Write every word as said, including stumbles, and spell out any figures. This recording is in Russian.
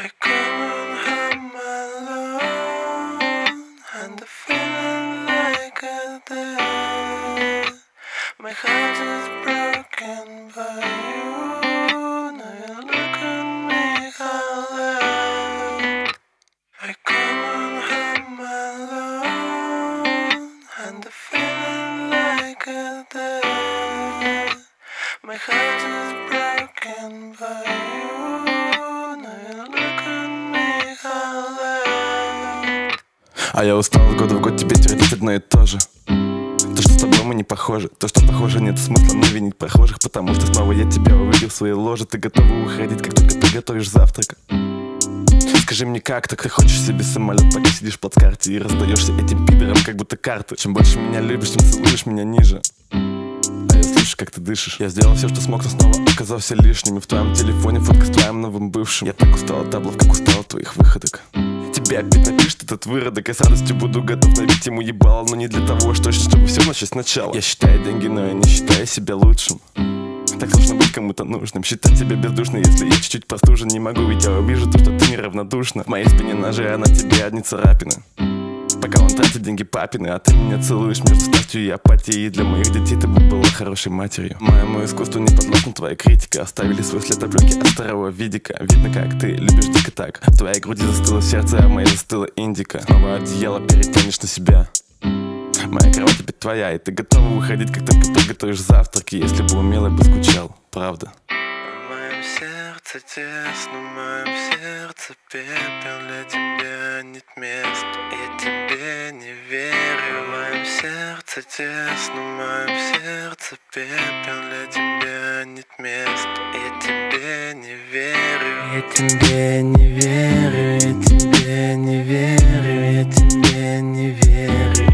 My heart is broken by you. Now you look at me, how loud I come on home alone, and I'm feeling like a dead. My heart is broken by you. Now you look at me, how loud. А я устал год в год тебе твердить одно и то же. То, что с тобой мы не похожи, то, что похоже, нет смысла, но винить похожих, потому что снова я тебя увидел в своей ложе. Ты готова уходить, как только ты готовишь завтрак. Скажи мне, как так ты хочешь себе самолет, пока сидишь в плацкарте и раздаешься этим пидорам, как будто карты. Чем больше меня любишь, тем целуешь меня ниже. А я слышу, как ты дышишь. Я сделал все, что смог, но снова оказался лишним. И в твоем телефоне фотка с твоим новым бывшим. Я так устал от таблов, как устал от твоих выходок. Тебя опять напишет этот выродок, я с радостью буду готов набить ему ебало. Но не для того, что, чтобы все начать сначала. Я считаю деньги, но я не считаю себя лучшим. Так нужно быть кому-то нужным, считать себя бездушной. Если я чуть-чуть простужен, не могу, ведь я увижу то, что ты неравнодушна. В моей спине ножи, а на тебе одни царапины. Пока он тратит деньги папины, а ты меня целуешь между страстью и апатией. И для моих детей ты бы была хорошей матерью. Моему искусству не подложна твоя критика. Оставили свой след опленки от старого видика. Видно, как ты любишь дико так. В твоей груди застыло сердце, а в моей застыла индика. Снова одеяло перетянешь на себя. Моя кровать теперь твоя, и ты готова выходить, как только ты готовишь завтраки. Если бы умел, я бы скучал, правда. В моем сердце тесно, в моем сердце пепел, для тебя нет места. Я тебе не верю. В моем сердце тесно, в моем сердце пепел, для тебя нет места. Я тебе не верю. Я тебе не верю, я тебе не верю, я тебе не верю.